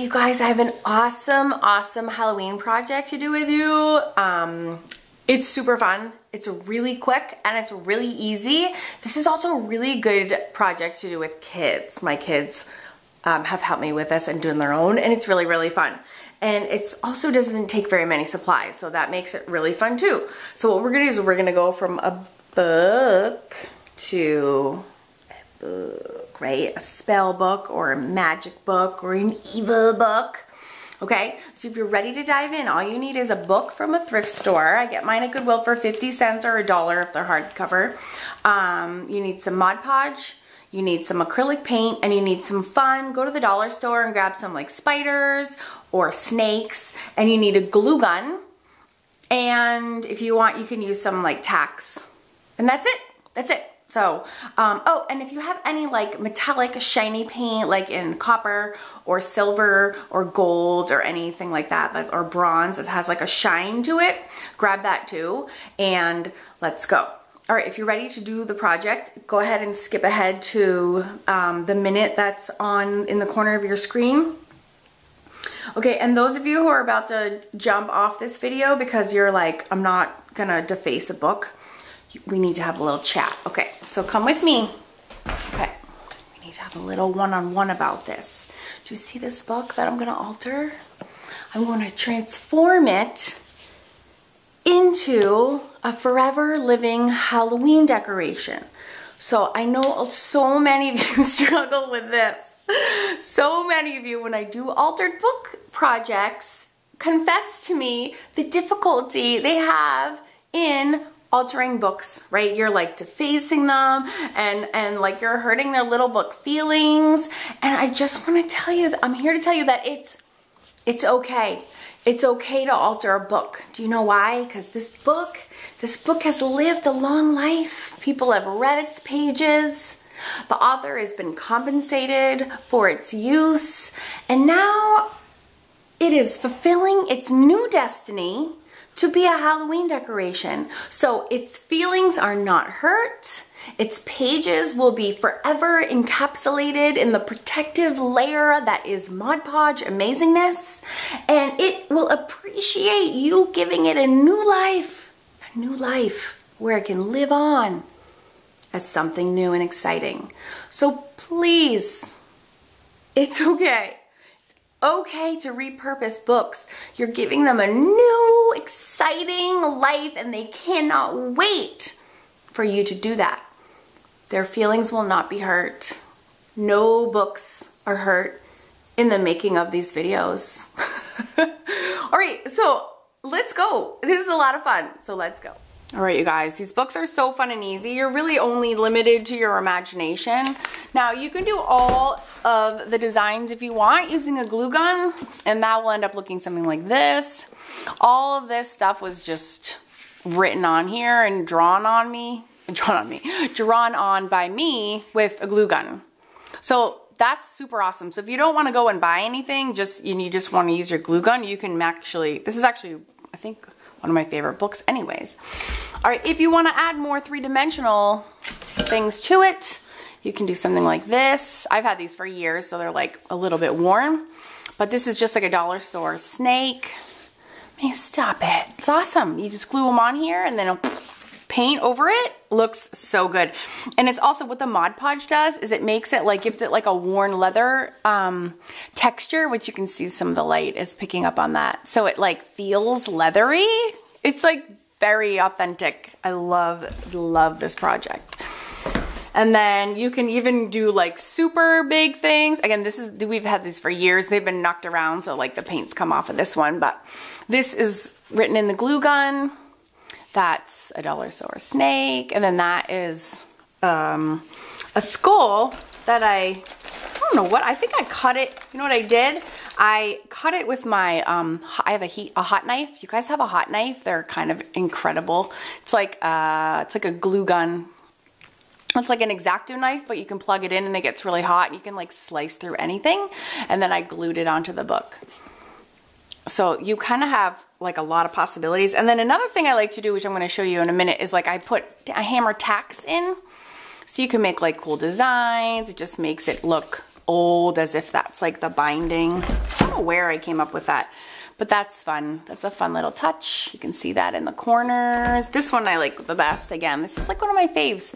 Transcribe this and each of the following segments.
you guys, I have an awesome Halloween project to do with you. It's super fun. It's really quick and it's really easy. This is also a really good project to do with kids. My kids have helped me with this and doing their own, and it's really, really fun. And it also doesn't take very many supplies, so that makes it really fun too. So what we're gonna do is we're gonna go from a book to a book, right? A spell book or a magic book or an evil book. Okay, so if you're ready to dive in, all you need is a book from a thrift store. I get mine at Goodwill for 50 cents or $1 if they're hardcover. You need some Mod Podge, you need some acrylic paint, and you need some fun. Go to the dollar store and grab some like spiders or snakes, and you need a glue gun. And if you want, you can use some like tacks. And that's it, that's it. So, oh, and if you have any like metallic shiny paint, like in copper or silver or gold or anything like that, or bronze that has like a shine to it, grab that too, and let's go. All right, if you're ready to do the project, go ahead and skip ahead to the minute that's on in the corner of your screen. Okay, and those of you who are about to jump off this video because you're like, I'm not gonna deface a book, we need to have a little chat. Okay, so come with me. Okay, we need to have a little one-on-one about this. Do you see this book that I'm gonna alter? I'm gonna transform it into a forever living Halloween decoration. So I know so many of you struggle with this. So many of you, when I do altered book projects, confess to me the difficulty they have in altering books, right? You're like defacing them and like you're hurting their little book feelings. And I just want to tell you that I'm here to tell you that it's okay. It's okay to alter a book. Do you know why? Because this book has lived a long life. People have read its pages. The author has been compensated for its use. And now it is fulfilling its new destiny to be a Halloween decoration. So its feelings are not hurt. Its pages will be forever encapsulated in the protective layer that is Mod Podge amazingness. And it will appreciate you giving it a new life where it can live on as something new and exciting. So please, it's okay. Okay to repurpose books. You're giving them a new, exciting life, and they cannot wait for you to do that. Their feelings will not be hurt. No books are hurt in the making of these videos. All right, so let's go. This is a lot of fun, so let's go. All right, you guys, these books are so fun and easy. You're really only limited to your imagination. Now, you can do all of the designs if you want using a glue gun, and that will end up looking something like this. All of this stuff was just written on here and drawn on by me with a glue gun. So that's super awesome. So if you don't want to go and buy anything, you just want to use your glue gun, you can actually, this is actually, I think, one of my favorite books anyways. All right, if you want to add more three-dimensional things to it, you can do something like this. I've had these for years, so they're like a little bit worn, but this is just like a dollar store snake. Man, stop it. It's awesome. You just glue them on here and then it'll paint over it. Looks so good. And it's also what the Mod Podge does is it makes it like, gives it like a worn leather texture, which you can see some of the light is picking up on that. So it like feels leathery. It's like very authentic. I love this project. And then you can even do like super big things. Again, we've had these for years. They've been knocked around, so like the paint's come off of this one, but this is written in the glue gun. That's a dollar store snake. And then that is a skull that I don't know what, I think I cut it. You know what I did? I cut it with my, I have a hot knife. You guys have a hot knife? They're kind of incredible. It's like a glue gun. It's like an X-Acto knife, but you can plug it in and it gets really hot and you can like slice through anything. And then I glued it onto the book. So you kind of have like a lot of possibilities. And then another thing I like to do, which I'm going to show you in a minute, is like I hammer tacks in. So you can make like cool designs. It just makes it look old as if that's like the binding. I don't know where I came up with that, but that's fun. That's a fun little touch. You can see that in the corners. This one I like the best. Again, this is like one of my faves.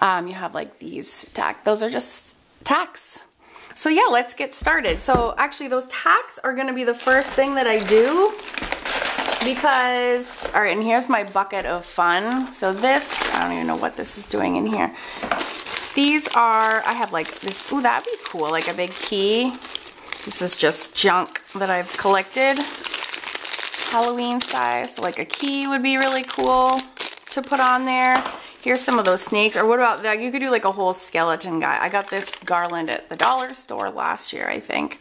You have like these tacks. Those are just tacks. So yeah, let's get started. So actually those tacks are gonna be the first thing that I do because, all right, and here's my bucket of fun. So this, I don't even know what this is doing in here. These are, I have like this, ooh, that'd be cool, like a big key. This is just junk that I've collected, Halloween size. So like a key would be really cool to put on there. Here's some of those snakes, or what about that? You could do like a whole skeleton guy. I got this garland at the dollar store last year, I think.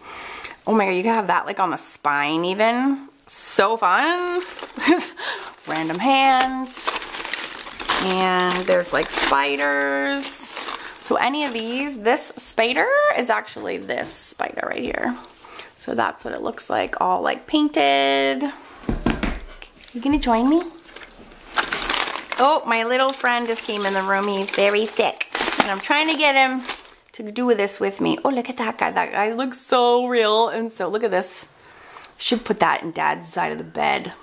Oh my God, you could have that like on the spine even. So fun. Random hands. And there's like spiders. So any of these, this spider is actually this spider right here. So that's what it looks like, all like painted. You gonna join me? Oh, my little friend just came in the room. He's very sick. And I'm trying to get him to do this with me. Oh, look at that guy. That guy looks so real. And so look at this. Should put that in Dad's side of the bed.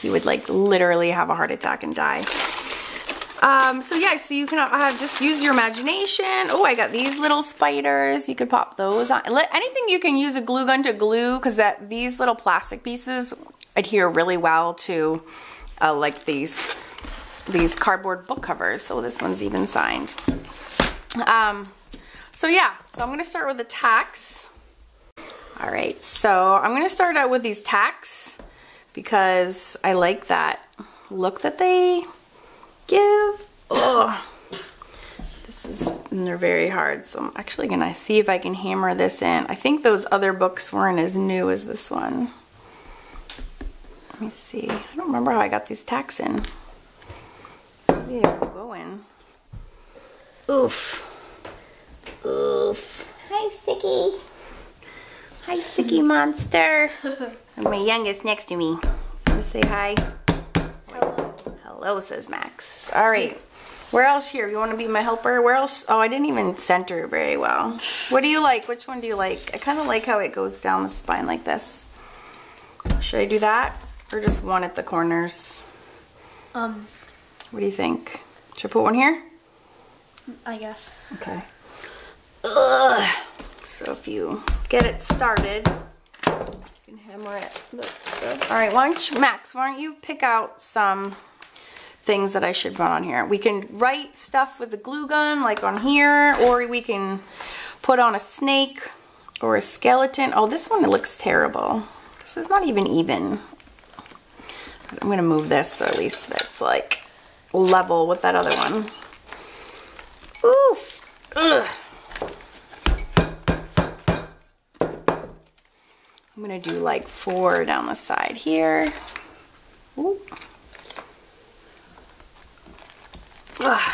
He would like literally have a heart attack and die. So yeah, so you can have, just use your imagination. Oh, I got these little spiders. You could pop those on. Anything you can use a glue gun to glue, because these little plastic pieces adhere really well to like these cardboard book covers. So this one's even signed. So yeah, so I'm gonna start with the tacks. All right, so I'm gonna start out with these tacks because I like that look that they give. Oh, this is, and they're very hard. So I'm actually gonna see if I can hammer this in. I think those other books weren't as new as this one. Let me see, I don't remember how I got these tacks in. Yeah, going. Oof. Oof. Hi, Sicky. Hi, Sicky monster. And my youngest next to me. Let's say hi. Hello. Hello, says Max. All right. Where else here? You want to be my helper? Where else? Oh, I didn't even center very well. What do you like? Which one do you like? I kind of like how it goes down the spine like this. Should I do that? Or just one at the corners? What do you think? Should I put one here? I guess. Okay. Ugh. So if you get it started, you can hammer it. All right, Max, why don't you pick out some things that I should run on here? We can write stuff with a glue gun, like on here, or we can put on a snake or a skeleton. Oh, this one looks terrible. This is not even. I'm gonna move this so at least that's like level with that other one. Oof. Ugh. I'm gonna do like 4 down the side here. Ooh. Ugh.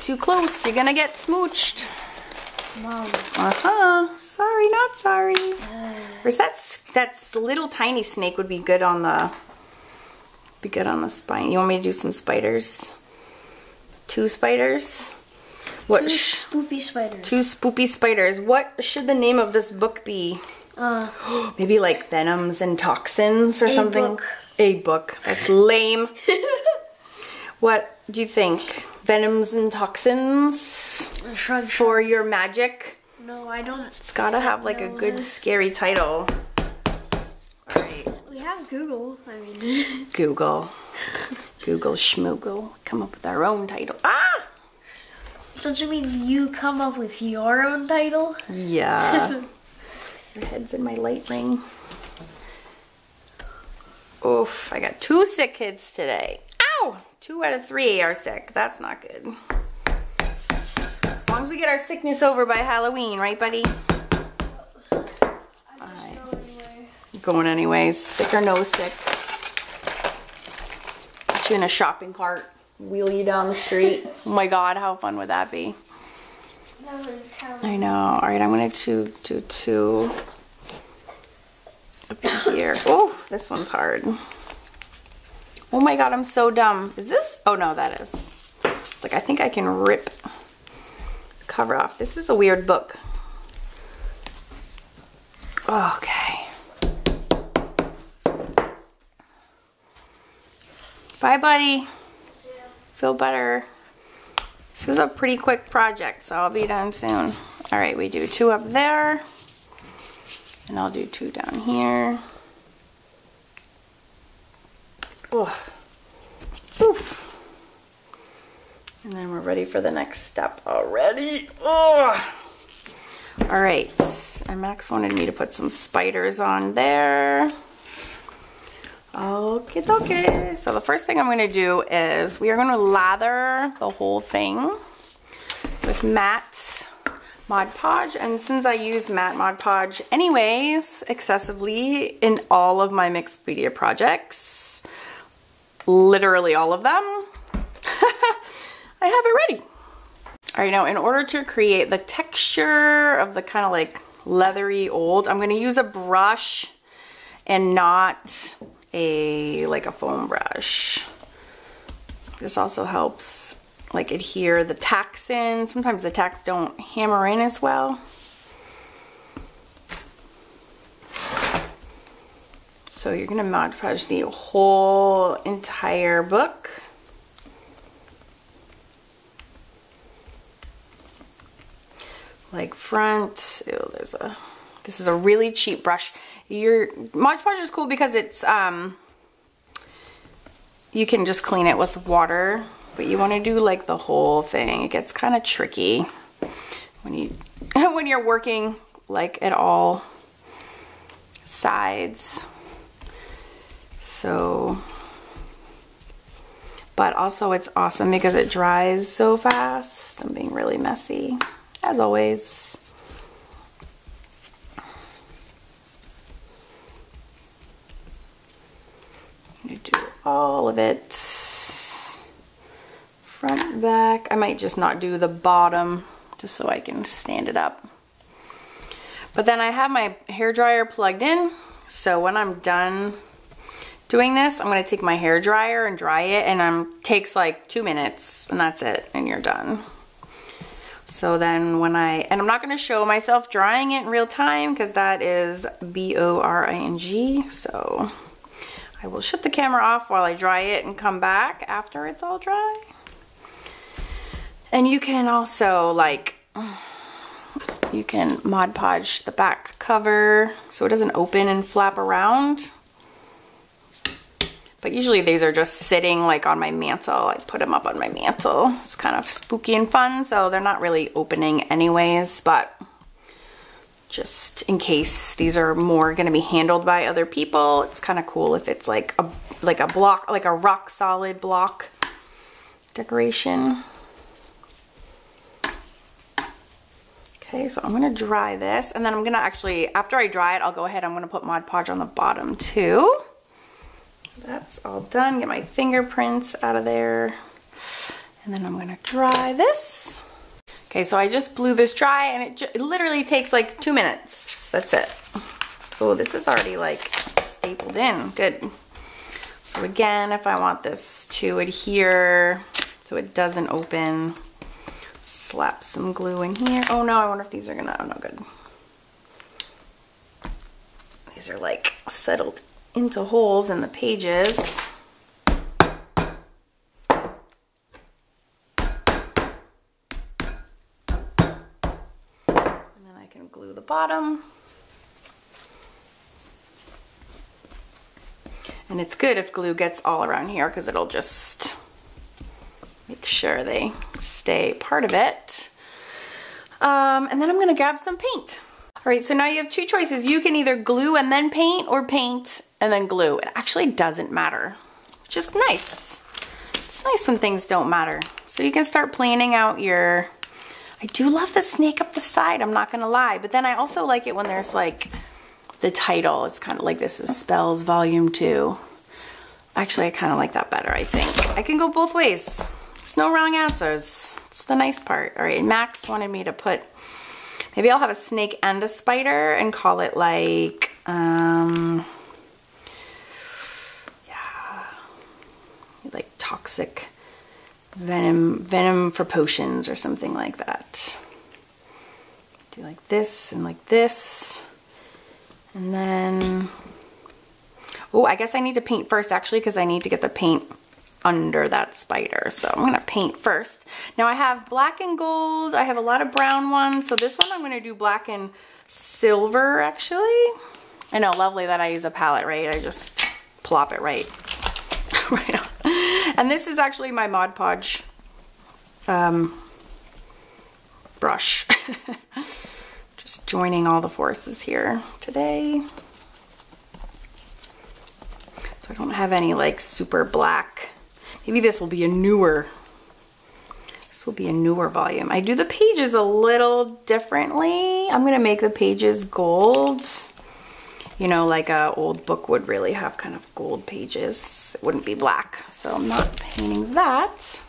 Too close, you're gonna get smooched. Mom. Uh-huh. Sorry, not sorry. Where's that little tiny snake would be good on the spine. You want me to do some spiders? 2 spiders? What? 2 spoopy spiders. 2 spoopy spiders. What should the name of this book be? Maybe like Venoms and Toxins or something. A book. That's lame. What do you think? Venoms and Toxins for your magic? No, I don't. It's gotta have like a good scary title. All right. We have Google, I mean. Google. Google Schmoogle. Come up with our own title. Ah! Don't you mean you come up with your own title? Yeah. Your head's in my light ring. Oof, I got 2 sick kids today. 2 out of 3 are sick. That's not good. As long as we get our sickness over by Halloween, right, buddy? I'm just going anyways. Sick or no sick. Put you in a shopping cart. Wheel you down the street. Oh my God, how fun would that be? I know. All right, I'm gonna do 2 up here. Oh, this one's hard. Oh my God, I'm so dumb. Is this? Oh no, that is. It's like, I think I can rip cover off. This is a weird book. Okay. Bye, buddy. Feel better. This is a pretty quick project, so I'll be done soon. All right, we do two up there. And I'll do two down here. Oh. Oof. And then we're ready for the next step already. Oh. All right. And Max wanted me to put some spiders on there. Okie dokie. So the first thing I'm going to do is we are going to lather the whole thing with matte Mod Podge. And since I use matte Mod Podge anyways, excessively in all of my mixed media projects, literally all of them, I have it ready. All right, now in order to create the texture of the kind of like leathery old, I'm going to use a brush and not a like a foam brush. This also helps like adhere the tacks in. Sometimes the tacks don't hammer in as well. So you're going to Mod Podge the whole entire book. Like front, ew, this is a really cheap brush. Your Mod Podge is cool because it's, you can just clean it with water, but you want to do like the whole thing. It gets kind of tricky when you, when you're working like at all sides. So, but also it's awesome because it dries so fast. I'm being really messy. As always. You do all of it. Front, back. I might just not do the bottom just so I can stand it up. But then I have my hairdryer plugged in. So when I'm done doing this, I'm going to take my hairdryer and dry it. And it takes like 2 minutes and that's it. And you're done. So then when and I'm not going to show myself drying it in real time because that is boring. So I will shut the camera off while I dry it and come back after it's all dry. And you can also like, you can Mod Podge the back cover so it doesn't open and flap around. But usually these are just sitting like on my mantle. I put them up on my mantle. It's kind of spooky and fun, so they're not really opening anyways, but just in case these are more gonna be handled by other people, it's kind of cool if it's like a block, like a rock solid block decoration. Okay, so I'm gonna dry this, and then I'm gonna actually, after I dry it, I'll go ahead, I'm gonna put Mod Podge on the bottom too. That's all done. Get my fingerprints out of there. And then I'm going to dry this. Okay, so I just blew this dry and it literally takes like 2 minutes. That's it. Oh, this is already like stapled in. Good. So again, if I want this to adhere so it doesn't open, slap some glue in here. Oh no, I wonder if these are going to, oh no, good. These are like settled into holes in the pages. And then I can glue the bottom. And it's good if glue gets all around here because it'll just make sure they stay part of it. And then I'm gonna grab some paint. All right, so now you have two choices. You can either glue and then paint or paint and then glue. It actually doesn't matter, which is nice. It's nice when things don't matter. So you can start planning out your, I do love the snake up the side, I'm not gonna lie, but then I also like it when there's like the title. It's kind of like this is Spells Volume 2. Actually, I kind of like that better, I think. I can go both ways. There's no wrong answers. It's the nice part. All right, Max wanted me to put, maybe I'll have a snake and a spider and call it like, yeah, like toxic venom for potions or something like that. do like this and like this. And then, oh, I guess I need to paint first actually, because I need to get the paint under that spider. So I'm gonna paint first. Now I have black and gold. I have a lot of brown ones. So this one I'm gonna do black and silver actually. I know, lovely that I use a palette, right? I just plop it right on. And this is actually my Mod Podge brush. Just joining all the forces here today. So I don't have any like super black. Maybe this will be a newer, volume. I do the pages a little differently. I'm gonna make the pages gold. You know, like an old book would really have kind of gold pages. It wouldn't be black, so I'm not painting that.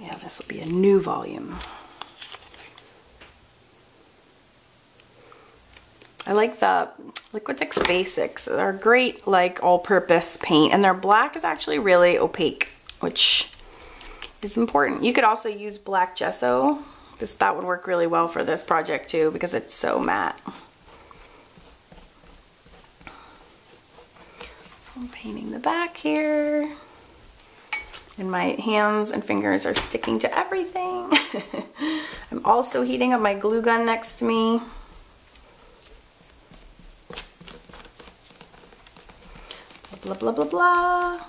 Yeah, this will be a new volume. I like the Liquitex Basics. They're great, like all-purpose paint, and their black is actually really opaque, which is important. You could also use black gesso. That would work really well for this project too, because it's so matte. So I'm painting the back here. And my hands and fingers are sticking to everything. I'm also heating up my glue gun next to me. Blah, blah, blah, blah.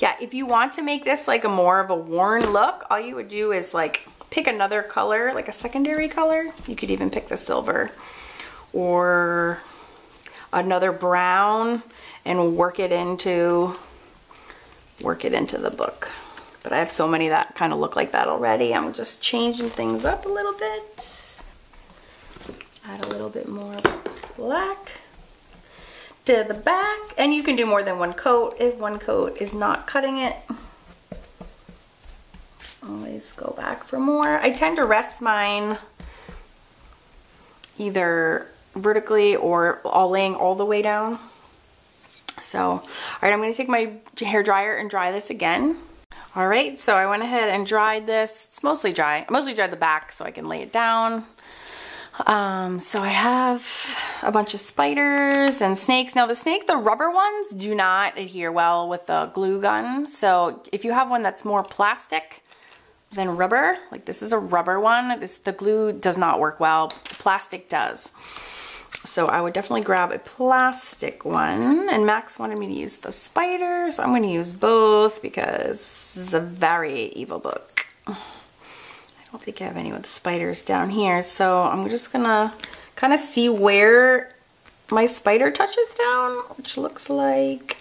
Yeah, if you want to make this like a more of a worn look, all you would do is like pick another color, like a secondary color. You could even pick the silver or another brown and work it into the book. But I have so many that kind of look like that already. I'm just changing things up a little bit. Add a little bit more black to the back. And you can do more than one coat if one coat is not cutting it. Always go back for more. I tend to rest mine either vertically or all laying all the way down. So, all right, I'm gonna take my hair dryer and dry this again. All right, so I went ahead and dried this. It's mostly dry. I mostly dried the back so I can lay it down. So I have a bunch of spiders and snakes. Now the rubber ones do not adhere well with the glue gun. So if you have one that's more plastic than rubber, like this is a rubber one, the glue does not work well, the plastic does. So I would definitely grab a plastic one, and Max wanted me to use the spider, so I'm gonna use both because this is a very evil book. I don't think I have any with spiders down here, so I'm just gonna kind of see where my spider touches down, which looks like,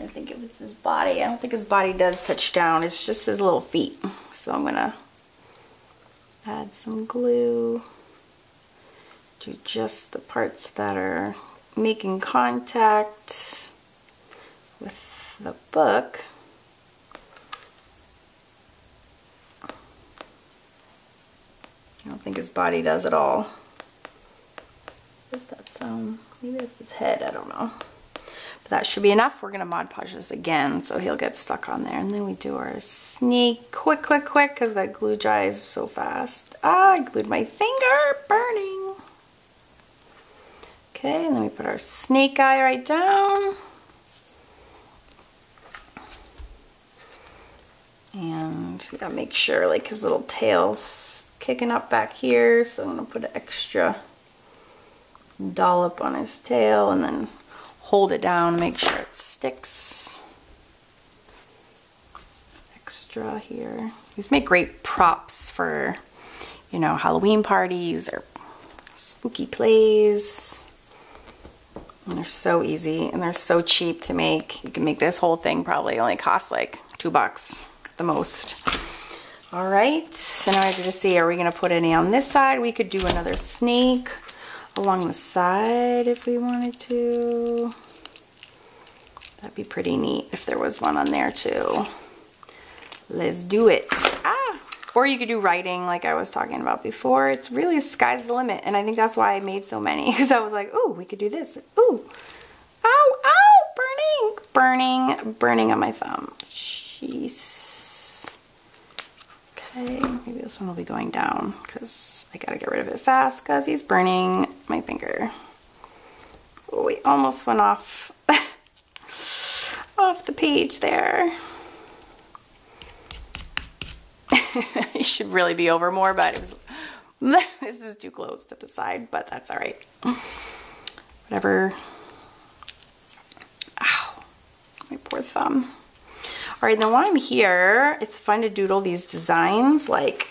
I think it was his body. I don't think his body does touch down, it's just his little feet. So I'm gonna add some glue to just the parts that are making contact with the book. I don't think his body does at all. What is that sound? Maybe that's his head, I don't know. But that should be enough. We're gonna Mod Podge this again so he'll get stuck on there. And then we do our snake quick, because that glue dries so fast. Ah, I glued my finger, burning. Okay, and then we put our snake eye right down. And we gotta make sure like his little tail's kicking up back here. So I'm gonna put an extra dollop on his tail and then hold it down, make sure it sticks. Extra here. These make great props for, you know, Halloween parties or spooky plays. And they're so easy and they're so cheap to make. You can make this whole thing probably only cost like $2 at the most. All right, so now I have to just see, are we gonna put any on this side? We could do another snake along the side if we wanted to. That'd be pretty neat if there was one on there too. Let's do it. Or you could do writing like I was talking about before. It's really sky's the limit, and I think that's why I made so many, because I was like, ooh, we could do this. Ooh, ow, ow, burning. burning on my thumb. Jeez. Okay, maybe this one will be going down because I gotta get rid of it fast because he's burning my finger. Oh, we almost went off, off the page there. You should really be over more, but it was, this is too close to the side, but that's all right. Whatever. Ow, my poor thumb. All right, now while I'm here, it's fun to doodle these designs, like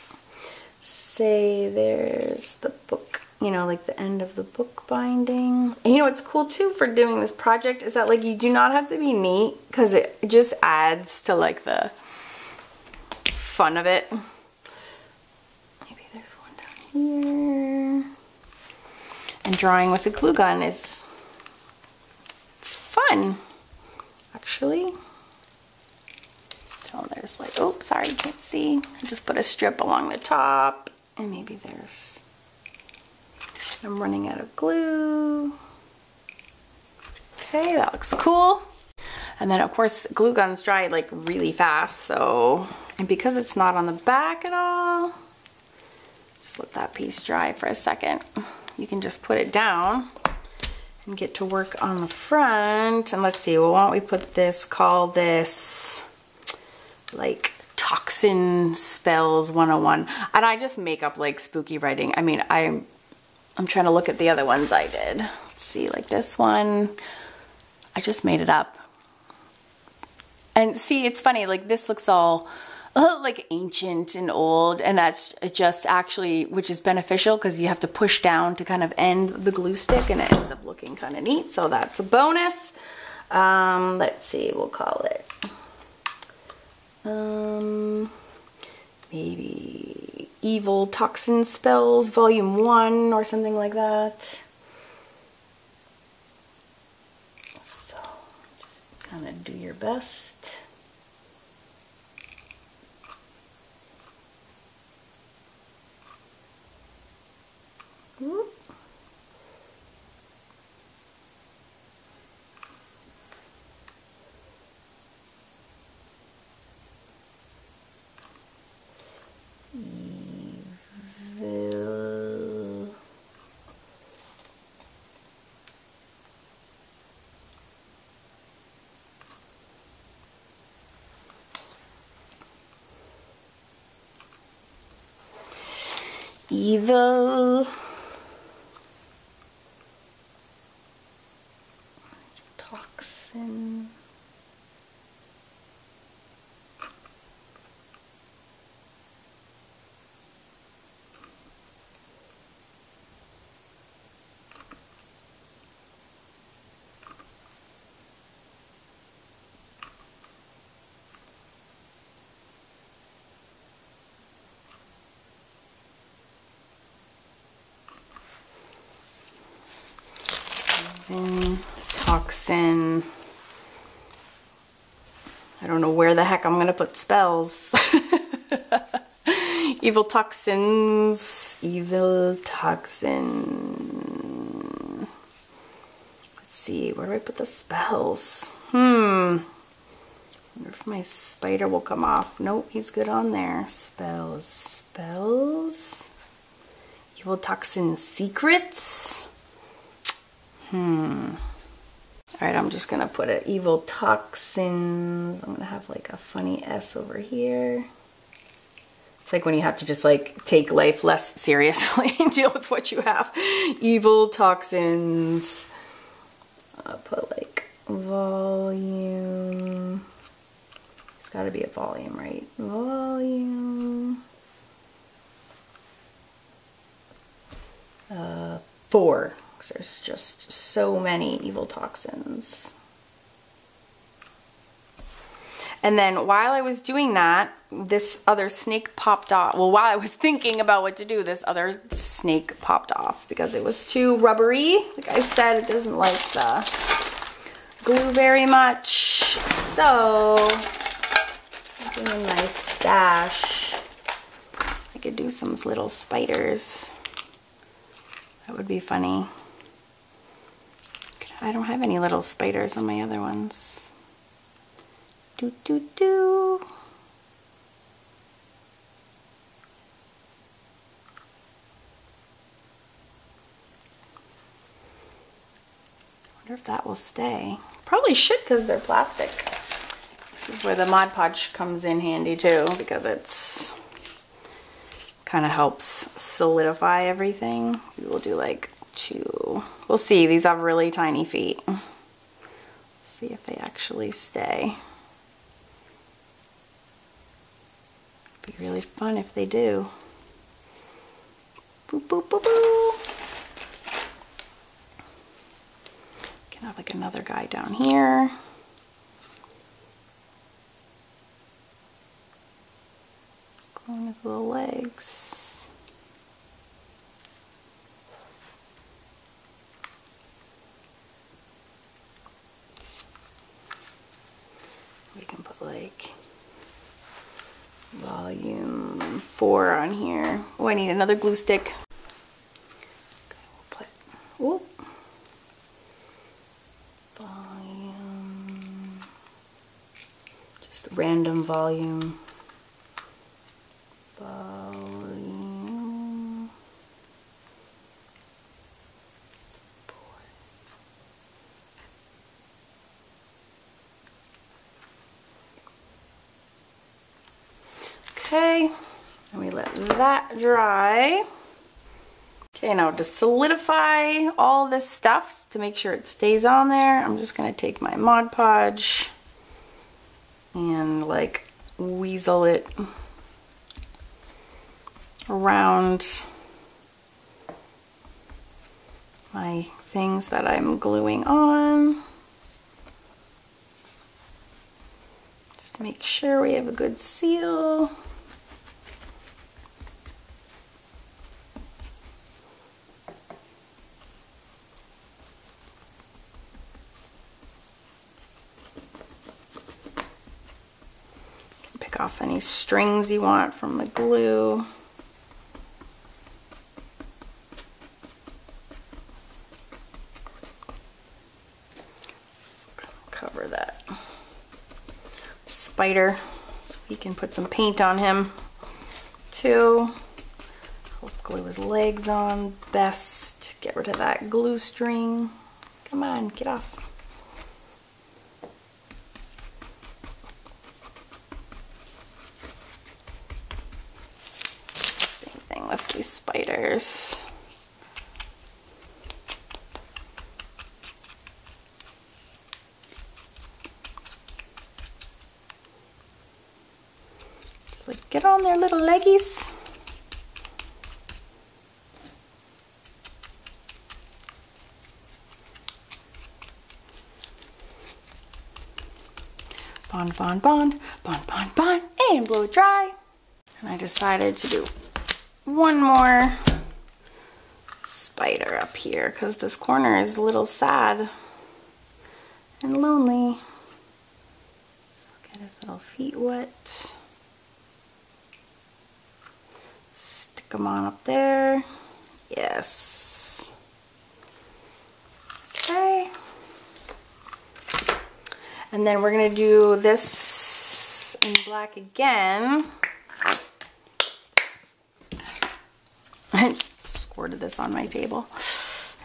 say there's the book, you know, like the end of the book binding. And you know what's cool too for doing this project is that like you do not have to be neat because it just adds to like the fun of it. Maybe there's one down here. And drawing with a glue gun is fun, actually. So there's like, oops, sorry, you can't see. I just put a strip along the top and maybe there's, I'm running out of glue. Okay, that looks cool. And then of course glue guns dry like really fast, so. And because it's not on the back at all, just let that piece dry for a second. You can just put it down and get to work on the front. And let's see, well, why don't we put this, call this like Toxin Spells 101. And I just make up like spooky writing. I mean, I'm trying to look at the other ones I did. Let's see, like this one, I just made it up. And see, it's funny, like this looks all like ancient and old, and that's just actually, which is beneficial because you have to push down to kind of end the glue stick and it ends up looking kind of neat, so that's a bonus. Let's see, we'll call it maybe Evil Toxin Spells Volume 1 or something like that. So just kind of do your best. Whoop. Evil. Evil. Toxin. I don't know where the heck I'm gonna put spells. Evil Toxins. Evil Toxin. Let's see, where do I put the spells? I wonder if my spider will come off. Nope, he's good on there. Spells, spells. Evil Toxin Secrets. All right, I'm just gonna put an Evil Toxins. I'm gonna have like a funny S over here. It's like when you have to just like take life less seriously and deal with what you have. Evil Toxins. I'll put like volume. It's gotta be a volume, right? Volume. 4. There's just so many evil toxins. And then while I was doing that, this other snake popped off. Well, while I was thinking about what to do, this other snake popped off because it was too rubbery. Like I said, it doesn't like the glue very much. So, looking in my stash, I could do some little spiders. That would be funny. I don't have any little spiders on my other ones. Wonder if that will stay. Probably should, because they're plastic. This is where the Mod Podge comes in handy too, because it's kind of helps solidify everything. We will do like two. We'll see. These have really tiny feet. Let's see if they actually stay. It'd be really fun if they do. Boop, boop, boop, boop. Can have like another guy down here. Along his little legs. We can put like volume 4 on here. Oh, I need another glue stick. Okay, we'll put volume, just random volume. Okay, and we let that dry. Okay, now to solidify all this stuff to make sure it stays on there, I'm just gonna take my Mod Podge and like weasel it around my things that I'm gluing on. Just to make sure we have a good seal. Pick off any strings you want from the glue. Just cover that spider so we can put some paint on him too. Help glue his legs on best. Get rid of that glue string. Come on, get off. With these spiders. Just like get on their little leggies. Bond, bond, bond, bond, bond, bond, and blow it dry. And I decided to do one more spider up here because this corner is a little sad and lonely. So get his little feet wet. Stick them on up there. Yes. Okay. And then we're going to do this in black again. I squirted this on my table.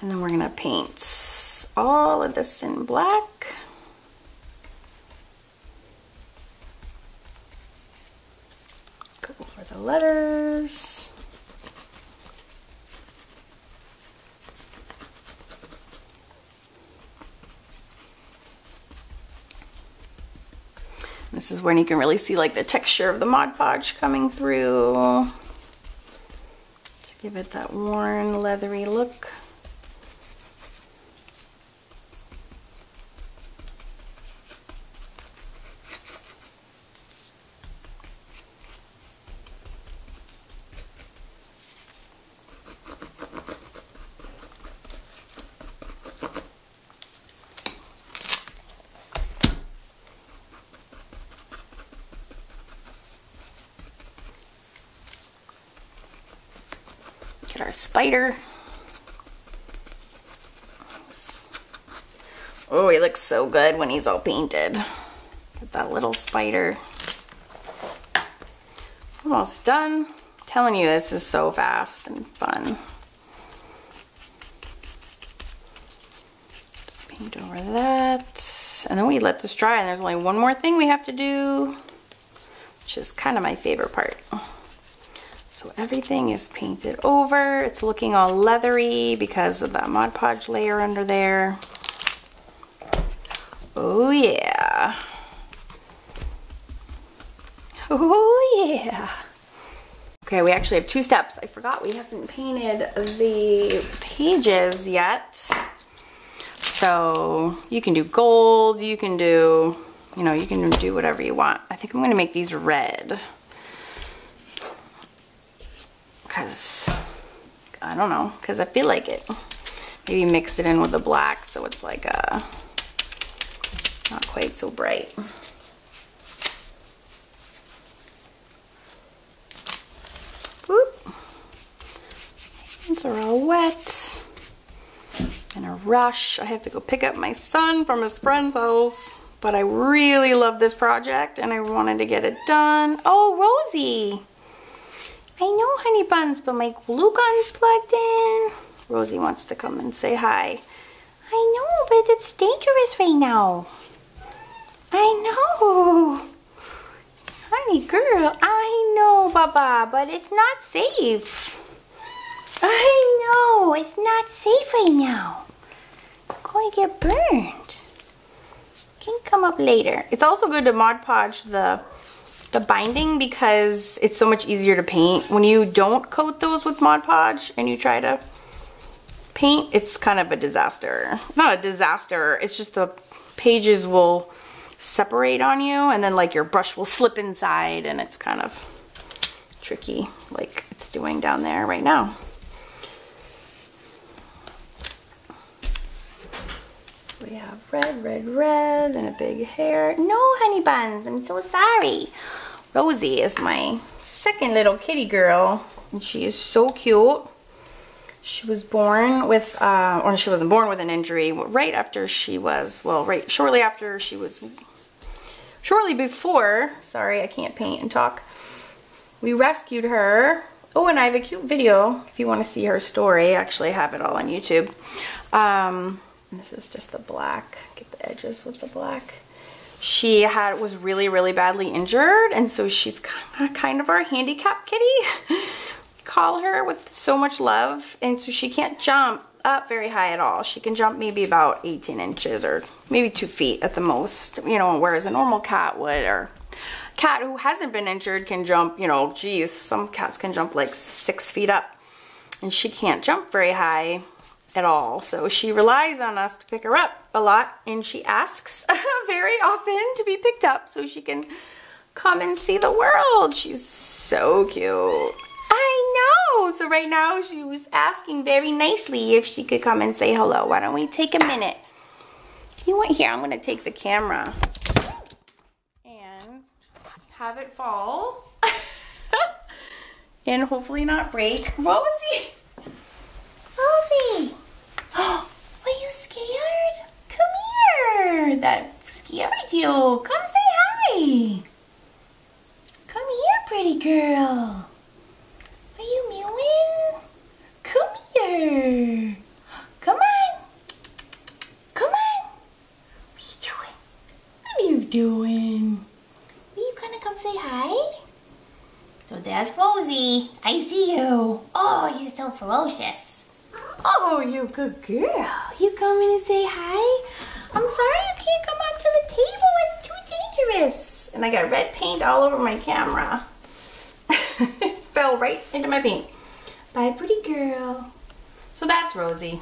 And then we're gonna paint all of this in black. Go over the letters. This is when you can really see like the texture of the Mod Podge coming through. Give it that worn, leathery look. Get our spider. Oh, he looks so good when he's all painted. Get that little spider. Almost done. I'm telling you, this is so fast and fun. Just paint over that. And then we let this dry, and there's only one more thing we have to do, which is kind of my favorite part. So everything is painted over. It's looking all leathery because of that Mod Podge layer under there. Oh yeah. Oh yeah. Okay, we actually have two steps. I forgot we haven't painted the pages yet. So you can do gold, you can do, you know, you can do whatever you want. I think I'm gonna make these red. Because, I don't know, because I feel like it. Maybe mix it in with the black so it's like a, not quite so bright. Whoop. Hands are all wet. In a rush. I have to go pick up my son from his friend's house. But I really love this project and I wanted to get it done. Oh, Rosie! I know, honey buns, but my glue gun's plugged in. Rosie wants to come and say hi. I know, but it's dangerous right now. I know. Honey girl, I know, Baba, but it's not safe. I know, it's not safe right now. It's going to get burned. It can come up later. It's also good to Mod Podge the binding because it's so much easier to paint. When you don't coat those with Mod Podge and you try to paint, it's kind of a disaster. Not a disaster, it's just the pages will separate on you and then like your brush will slip inside and it's kind of tricky like it's doing down there right now. So we have red, red, red and a big hair. No, honey buns, I'm so sorry. Rosie is my second little kitty girl, and she is so cute. She was born with, or she wasn't born with an injury. Right after she was, well, right shortly after she was, shortly before, sorry, I can't paint and talk. We rescued her. Oh, and I have a cute video if you want to see her story. I actually have it all on YouTube. And this is just the black. Get the edges with the black. She had was really, really badly injured, and so she's kind of our handicapped kitty. Call her with so much love, and so she can't jump up very high at all. She can jump maybe about 18 inches or maybe 2 feet at the most, you know, whereas a normal cat would, or cat who hasn't been injured can jump, you know, geez, some cats can jump like 6 feet up, and she can't jump very high at all. So she relies on us to pick her up a lot, and she asks very often to be picked up so she can come and see the world. She's so cute. I know. So right now she was asking very nicely if she could come and say hello. Why don't we take a minute? You want here? I'm going to take the camera and have it fall and hopefully not break. Rosie! Rosie! Oh, were you scared? Come here. That scared you. Come say hi. Come here, pretty girl. Are you mewing? Come here. Come on. Come on. What are you doing? What are you doing? Are you gonna come say hi? So there's Rosie. I see you. Oh, you're so ferocious. Oh, you good girl. You coming and say hi? I'm sorry you can't come onto the table. It's too dangerous. And I got red paint all over my camera. Fell right into my paint. Bye, pretty girl. So that's Rosie.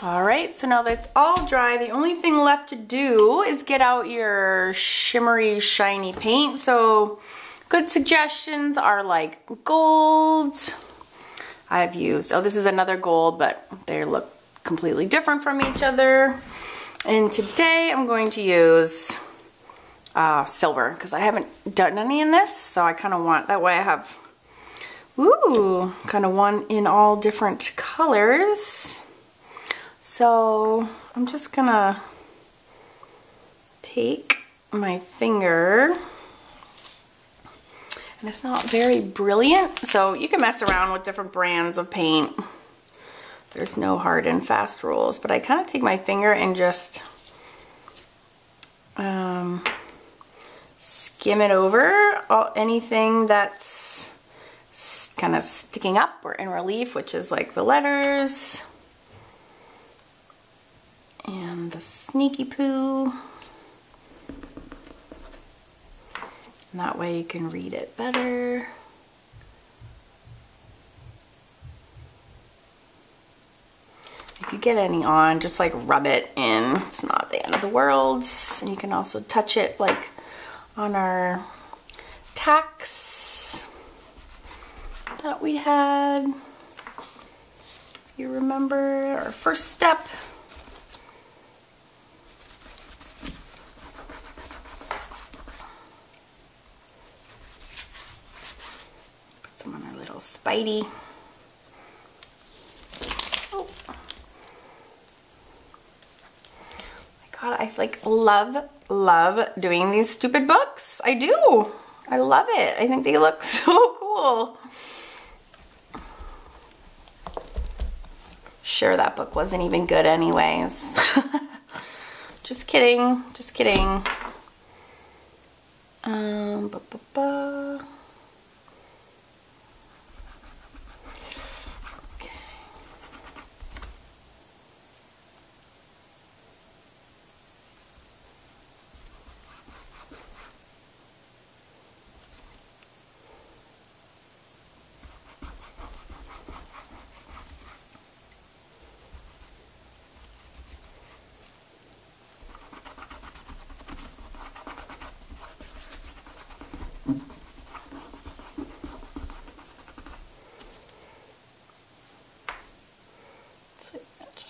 All right, so now that's all dry. The only thing left to do is get out your shimmery, shiny paint. So good suggestions are like golds. I've used, oh, this is another gold, but they look completely different from each other. And today I'm going to use silver, because I haven't done any in this, so I kind of want, that way I have, ooh, kind of one in all different colors. So I'm just gonna take my finger. And it's not very brilliant, so you can mess around with different brands of paint. There's no hard and fast rules, but I kind of take my finger and just skim it over anything that's kind of sticking up or in relief, which is like the letters and the sneaky poo. And that way you can read it better. If you get any on, just like rub it in. It's not the end of the world. And you can also touch it like on our tacks that we had. If you remember our first step. Some on our little Spidey. Oh my God, I like love doing these stupid books. I do. I love it. I think they look so cool. Sure, that book wasn't even good anyways. Just kidding. Just kidding.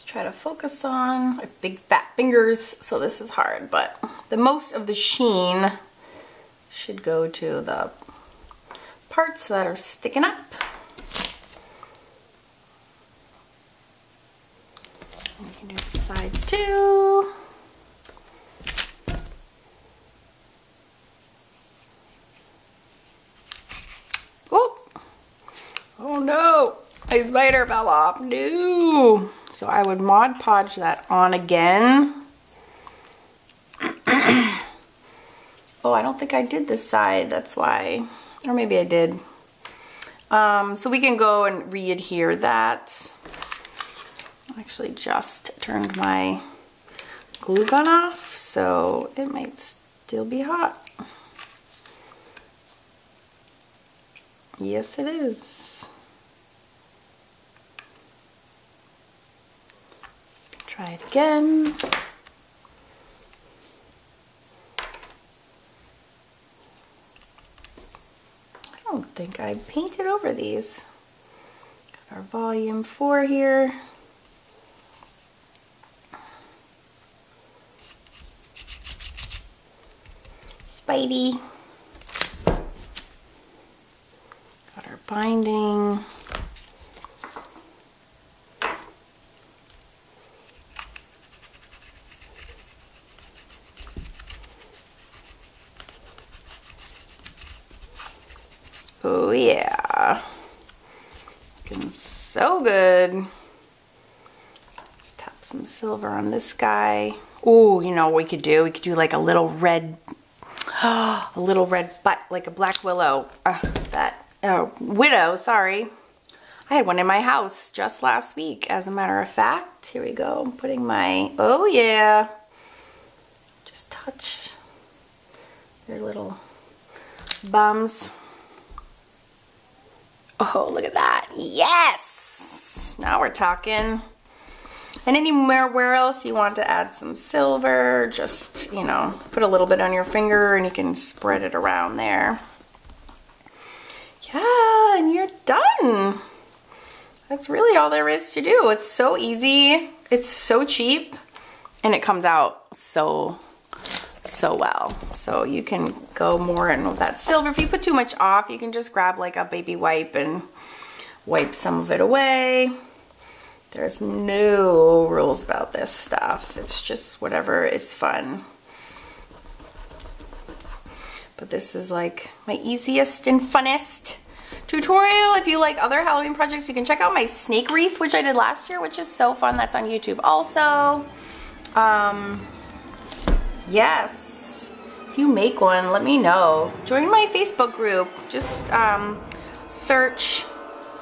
Try to focus on my big fat fingers, so this is hard, but the most of the sheen should go to the parts that are sticking up. And you can do the side too. Oh, oh no, my spider fell off. No. So I would Mod Podge that on again. Oh, I don't think I did this side, that's why. Or maybe I did. So we can go and re-adhere that. I actually just turned my glue gun off, so it might still be hot. Yes, it is. Try it again. I don't think I painted over these. Got our volume 4 here. Spidey. Got our binding. Oh yeah, looking so good. Let's tap some silver on this guy. Oh, you know what we could do? We could do like a little red butt, like a black willow. Widow, sorry. I had one in my house just last week, as a matter of fact. Here we go, I'm putting my, oh yeah. Just touch their little bums. Oh, look at that. Yes! Now we're talking. And anywhere else you want to add some silver, just, you know, put a little bit on your finger and you can spread it around there. Yeah, and you're done. That's really all there is to do. It's so easy, it's so cheap, and it comes out so well. So you can go more in with that silver. If you put too much off, you can just grab like a baby wipe and wipe some of it away. There's no rules about this stuff. It's just whatever is fun. But this is like my easiest and funnest tutorial. If you like other Halloween projects, you can check out my snake wreath, which I did last year, which is so fun. That's on YouTube also. Yes, if you make one, let me know. Join my Facebook group. Just search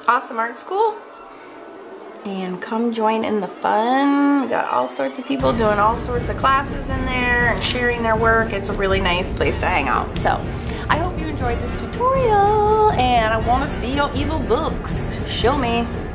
Awesome Art School and come join in the fun. We got all sorts of people doing all sorts of classes in there and sharing their work. It's a really nice place to hang out. So I hope you enjoyed this tutorial, and I want to see your evil books. Show me.